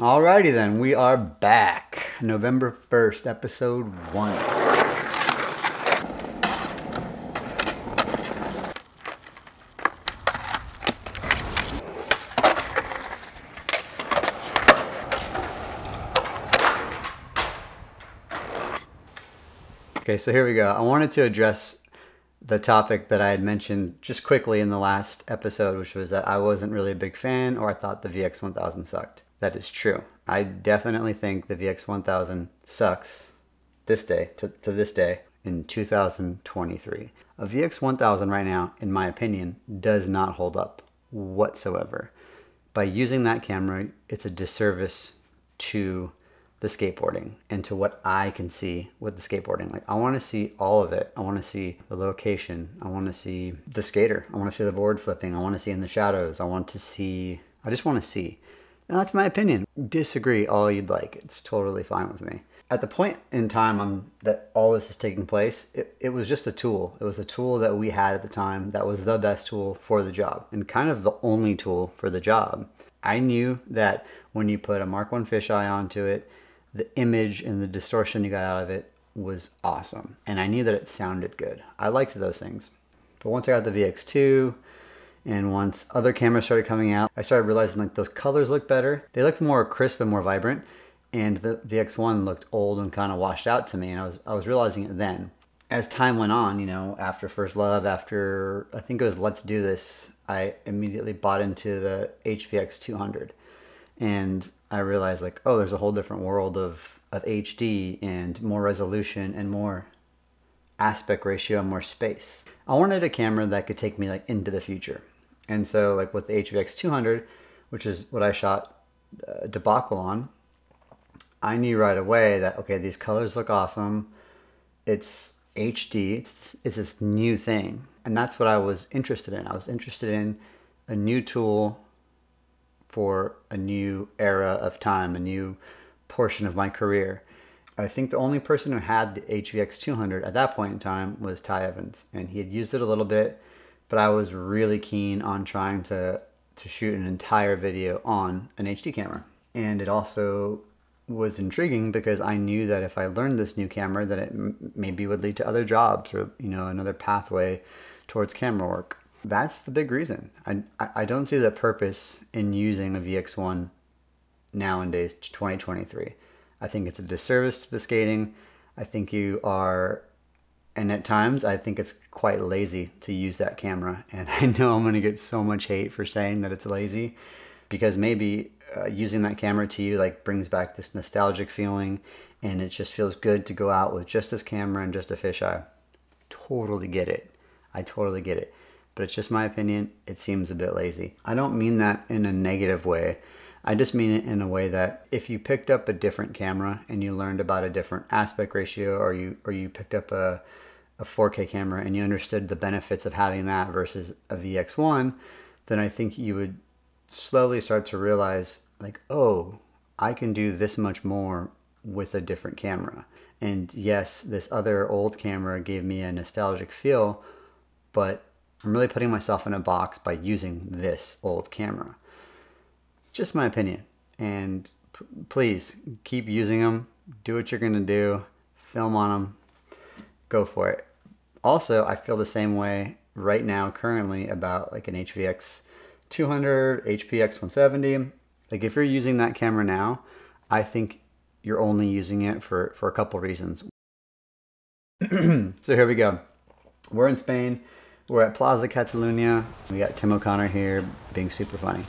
Alrighty then, we are back. November 1st, episode 1. Okay, so here we go. I wanted to address the topic that I had mentioned just quickly in the last episode, which was that I wasn't really a big fan, or I thought the VX1000 sucked. That is true. I definitely think the VX1000 sucks this day, to this day, in 2023. A VX1000 right now, in my opinion, does not hold up whatsoever. By using that camera, it's a disservice to the skateboarding and to what I can see with the skateboarding. Like, I wanna see all of it. I wanna see the location. I wanna see the skater. I wanna see the board flipping. I wanna see in the shadows. I just wanna see. Now, that's my opinion. Disagree all you'd like. It's totally fine with me. At the point in time that all this is taking place, it was just a tool. It was a tool that we had at the time that was the best tool for the job and kind of the only tool for the job. I knew that when you put a Mark I fisheye onto it, the image and the distortion you got out of it was awesome. And I knew that it sounded good. I liked those things. But once I got the VX2, and once other cameras started coming out, I started realizing like those colors looked better. They looked more crisp and more vibrant, and the VX1 looked old and kind of washed out to me, and I was realizing it then. As time went on, you know, after First Love, after I think it was Let's Do This, I immediately bought into the HVX200. And I realized like, oh, there's a whole different world of HD and more resolution and more aspect ratio and more space. I wanted a camera that could take me like into the future. And so like with the HVX200, which is what I shot Debacle on, I knew right away that, okay, these colors look awesome. It's HD, it's this new thing. And that's what I was interested in. I was interested in a new tool for a new era of time, a new portion of my career. I think the only person who had the HVX200 at that point in time was Ty Evans, and he had used it a little bit, but I was really keen on trying to shoot an entire video on an HD camera. And it also was intriguing because I knew that if I learned this new camera, that it maybe would lead to other jobs or, you know, another pathway towards camera work. That's the big reason. I don't see the purpose in using a VX1 nowadays, 2023. I think it's a disservice to the skating. I think you are, and at times I think it's quite lazy to use that camera. And I know I'm gonna get so much hate for saying that it's lazy, because maybe using that camera to you like brings back this nostalgic feeling, and it just feels good to go out with just this camera and just a fisheye. Totally get it. I totally get it. But it's just my opinion. It seems a bit lazy. I don't mean that in a negative way. I just mean it in a way that if you picked up a different camera and you learned about a different aspect ratio, or you picked up a 4K camera and you understood the benefits of having that versus a VX1, then I think you would slowly start to realize like, oh, I can do this much more with a different camera. And yes, this other old camera gave me a nostalgic feel, but I'm really putting myself in a box by using this old camera. Just my opinion, and please keep using them. Do what you're gonna do, film on them, go for it. Also, I feel the same way right now currently about like an HVX 200, HPX170. Like if you're using that camera now, I think you're only using it for a couple reasons. So here we go. We're in Spain. We're at Plaza Catalunya. We got Tim O'Connor here being super funny.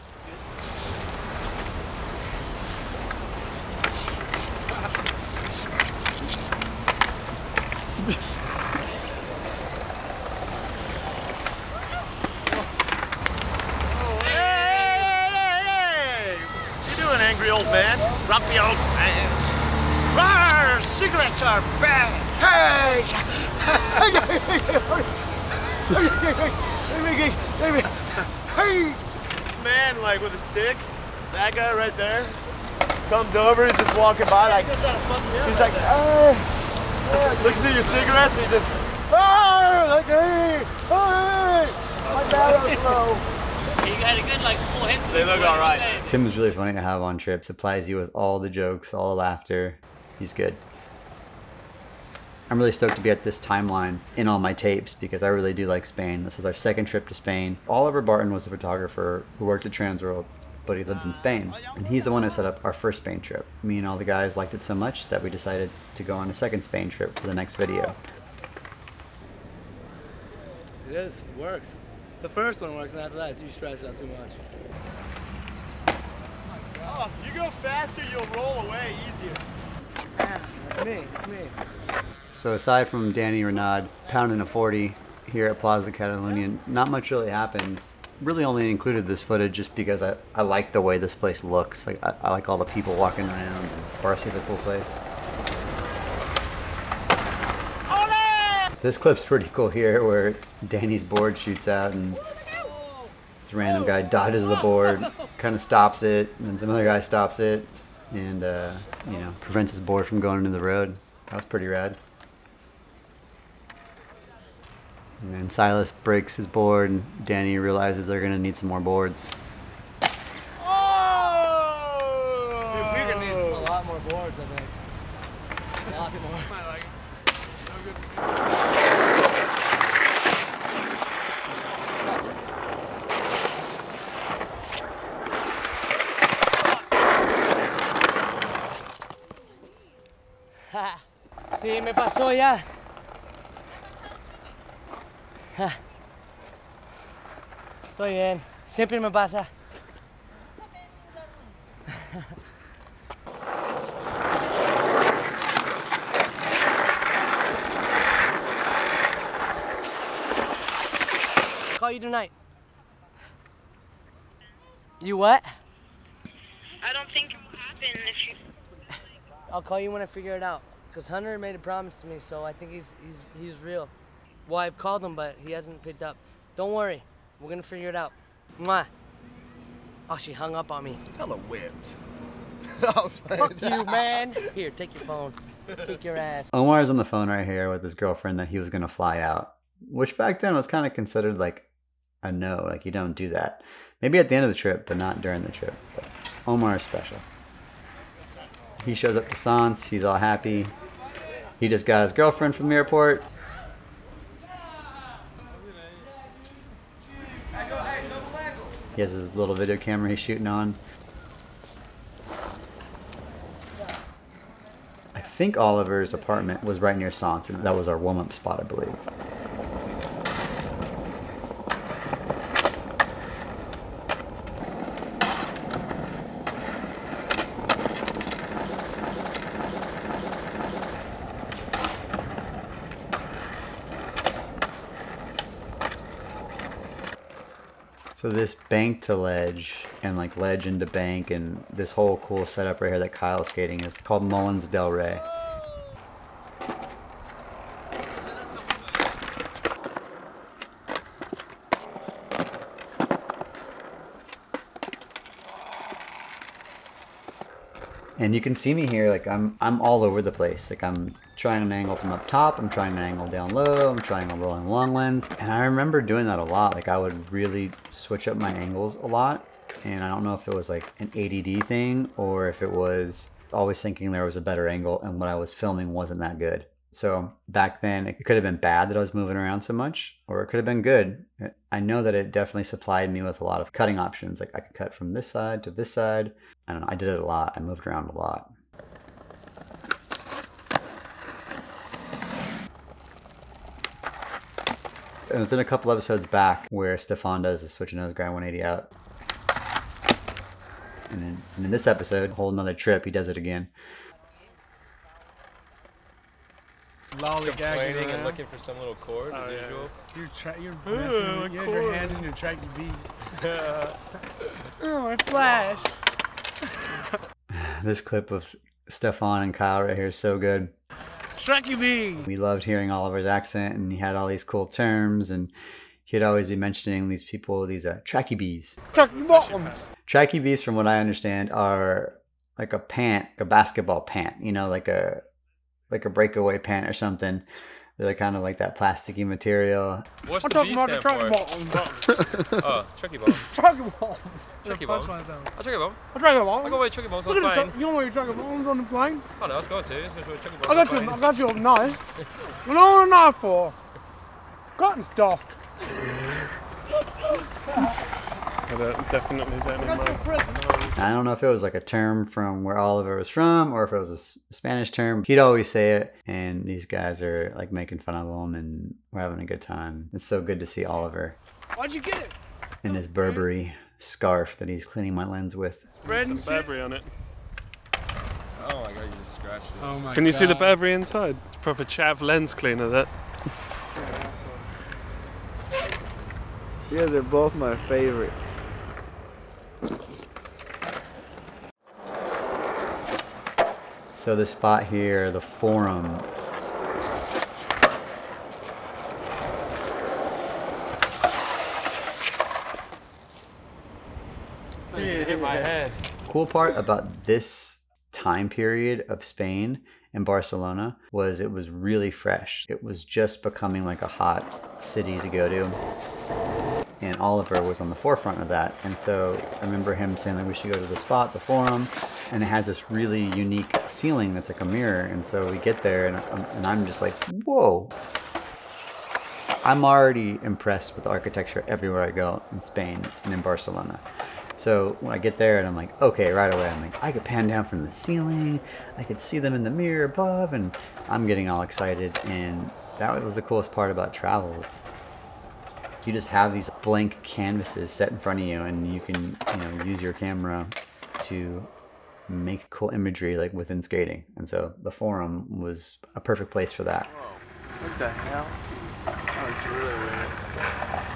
Grumpy old man. Rawr, cigarettes are bad. Hey! Hey! Man, like with a stick, that guy right there comes over, he's just walking by like, he's like, oh, looks at your cigarettes and he just, oh, like, hey, hey, my battery's low. He had a good like full hits. They look all right. Tim was really funny to have on trip. Supplies you with all the jokes, all the laughter. He's good. I'm really stoked to be at this timeline in all my tapes because I really do like Spain. This is our second trip to Spain. Oliver Barton was a photographer who worked at Transworld, but he lived in Spain. And he's the one who set up our first Spain trip. Me and all the guys liked it so much that we decided to go on a second Spain trip for the next video. It is, it works. The first one works, and after that, you stretch it out too much. Oh, you go faster, you'll roll away easier. Ah, that's me, that's me. So aside from Danny Renaud pounding a 40 here at Plaza Catalunya, not much really happens. Really only included this footage just because I like the way this place looks. Like I like all the people walking around. Barcelona's a cool place. Ole! This clip's pretty cool here where Danny's board shoots out and this random guy dodges the board, kind of stops it, and then some other guy stops it and you know, prevents his board from going into the road. That was pretty rad. And then Silas breaks his board and Danny realizes they're gonna need some more boards. Oh! Dude, we're gonna need a lot more boards, I think. Lots more. I like it. So good. Sí, me pasó ya. Estoy bien. Siempre me pasa. Call you tonight. You what? I don't think it will happen if you... I'll call you when I figure it out. Because Hunter made a promise to me, so I think he's real. Well, I've called him, but he hasn't picked up. Don't worry. We're going to figure it out. Mwah. Oh, she hung up on me. Hella whipped. Fuck you, man. Here, take your phone. Kick your ass. Omar's on the phone right here with his girlfriend that he was going to fly out, which back then was kind of considered like a no. Like, you don't do that. Maybe at the end of the trip, but not during the trip. But Omar is special. He shows up to Sans. He's all happy. He just got his girlfriend from the airport. He has his little video camera he's shooting on. I think Oliver's apartment was right near Sans, and that was our warm-up spot, I believe. So this bank to ledge and like ledge into bank and this whole cool setup right here that Kyle's skating is called Mullins Del Rey. And you can see me here, like I'm all over the place. Like I'm trying an angle from up top, I'm trying an angle down low, I'm trying a rolling long lens. And I remember doing that a lot. Like I would really switch up my angles a lot. And I don't know if it was like an ADD thing or if it was always thinking there was a better angle and what I was filming wasn't that good. So back then it could have been bad that I was moving around so much, or it could have been good. I know that it definitely supplied me with a lot of cutting options. Like I could cut from this side to this side. I don't know, I did it a lot. I moved around a lot. It was in a couple episodes back where Stefan does a switch and nose grind 180 out. And in this episode, a whole nother trip, he does it again. Complaining and looking for some little cord, as usual. You're messing. You have your hands in your tracky bees. Oh, I flashed. This clip of Stefan and Kyle right here is so good. Tracky bee! We loved hearing Oliver's accent, and he had all these cool terms, and he'd always be mentioning these people, these tracky bees. Tracky bees, from what I understand, are like a pant, a basketball pant, you know, like a breakaway pant or something They're kind of like that plasticky material. What's the B stand for? Oh, Chucky Bombs. Chucky Bombs. Chucky Bombs. I'll Chucky Bombs. I'll Chucky Bombs. I go away Chucky Bombs on the plane. You know where you're Chucky Bombs on the plane? Oh no, let's go to. Let's go to Chucky Bombs. I got you a knife. What do I want a knife for? Cotton stock. Definitely I don't know if it was like a term from where Oliver was from or if it was a Spanish term. He'd always say it, and these guys are like making fun of him, and we're having a good time. It's so good to see Oliver. Why'd you get it? And his Burberry scarf that he's cleaning my lens with. Spread some Burberry on it. Oh my god, you just scratched it. Oh my Can you see the Burberry inside? It's proper chav lens cleaner, that. Yeah, they're both my favorite. So this spot here, the Forum. Hit my head. Cool part about this time period of Spain and Barcelona was it was really fresh. It was just becoming like a hot city to go to. And Oliver was on the forefront of that. And so I remember him saying that we should go to the spot, the Forum, and it has this really unique ceiling that's like a mirror. And so we get there and I'm just like, whoa. I'm already impressed with architecture everywhere I go in Spain and in Barcelona. So when I get there and I'm like, okay, right away, I'm like, I could pan down from the ceiling. I could see them in the mirror above, and I'm getting all excited. And that was the coolest part about travel. You just have these blank canvases set in front of you, and you can, use your camera to make cool imagery like within skating. And so the Forum was a perfect place for that. Whoa. What the hell? Oh, it's really weird.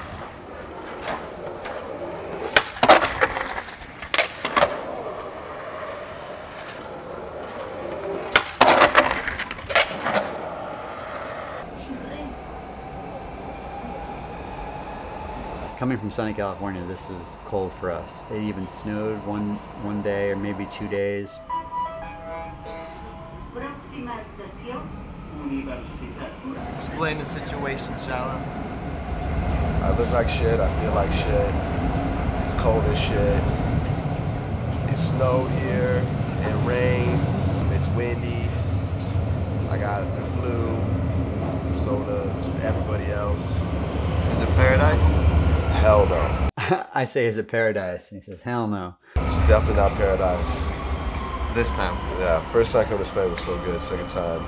Coming from sunny California, this was cold for us. It even snowed one day or maybe 2 days. Explain the situation, Shala. I look like shit, I feel like shit. It's cold as shit. It snowed here, it rained, it's windy. I got the flu, so does everybody else. Is it paradise? Hell no. I say, is it paradise? And he says, hell no. It's definitely not paradise. This time? Yeah, first time I came to Spain was so good. Second time,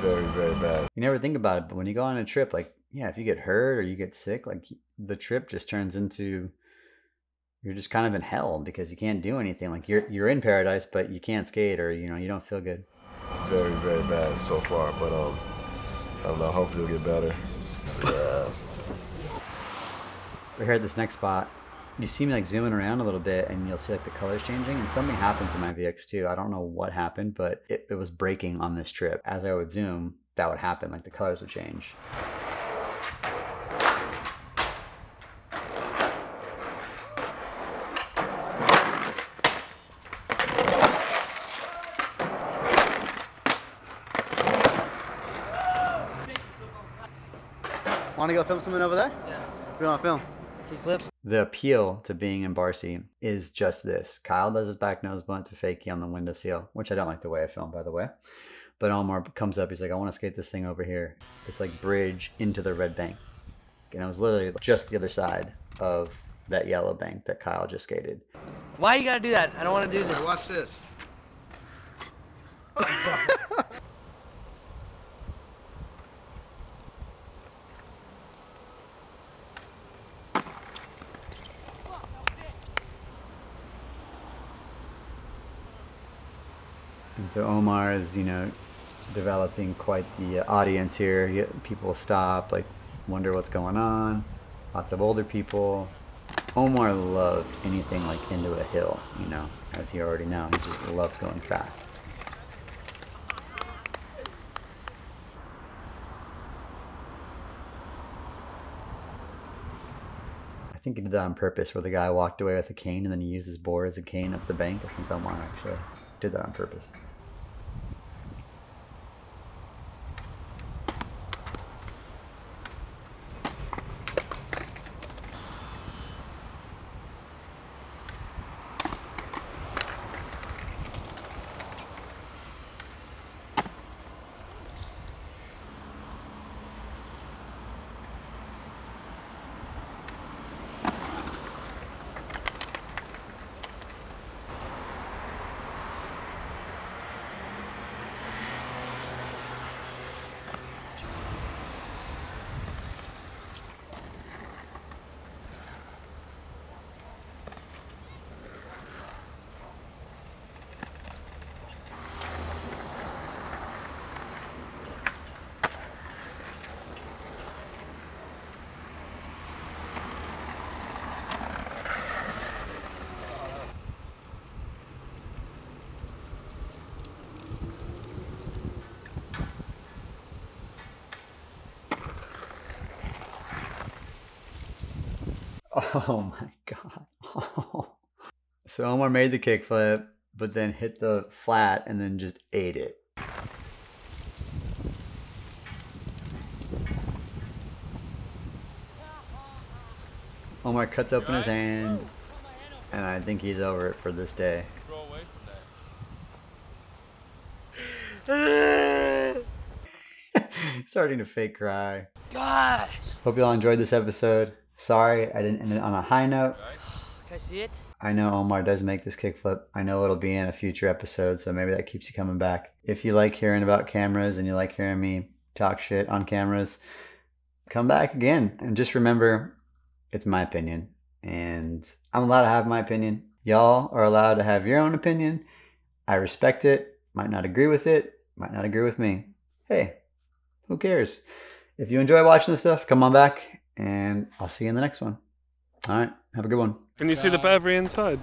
very, very bad. You never think about it, but when you go on a trip, like, yeah, if you get hurt or you get sick, like, the trip just turns into, you're just kind of in hell because you can't do anything. Like, you're in paradise, but you can't skate or, you don't feel good. It's very, very bad so far, but I don't know, hopefully it'll get better. Yeah. We're here at this next spot. You see me like zooming around a little bit and you'll see like the colors changing, and something happened to my VX2. I don't know what happened, but it was breaking on this trip. As I would zoom, that would happen, like the colors would change. Wanna go film someone over there? Yeah. We don't want to film. The appeal to being in Barcy is just this. Kyle does his back nose blunt to fakie on the window seal, which I don't like the way I filmed, by the way. But Omar comes up, he's like, I want to skate this thing over here. It's like bridge into the red bank. And I was literally just the other side of that yellow bank that Kyle just skated. Why you gotta do that? I don't want to do this. All right, watch this. And so Omar is, developing quite the audience here. People stop, like, wonder what's going on. Lots of older people. Omar loved anything like into a hill, as you already know. He just loves going fast. I think he did that on purpose, where the guy walked away with a cane and then he used his board as a cane up the bank. I think Omar actually did that on purpose. Oh my God. Oh. So Omar made the kickflip, but then hit the flat and then just ate it. Omar cuts open his hand, and I think he's over it for this day. Starting to fake cry. Gosh! Hope you all enjoyed this episode. Sorry I didn't end it on a high note. Can I see it? I know Omar does make this kickflip. I know it'll be in a future episode, so maybe that keeps you coming back. If you like hearing about cameras and you like hearing me talk shit on cameras, come back again. And just remember, it's my opinion. And I'm allowed to have my opinion. Y'all are allowed to have your own opinion. I respect it. Might not agree with it. Might not agree with me. Hey, who cares? If you enjoy watching this stuff, come on back, and I'll see you in the next one. All right, have a good one. Can you see the Burberry inside?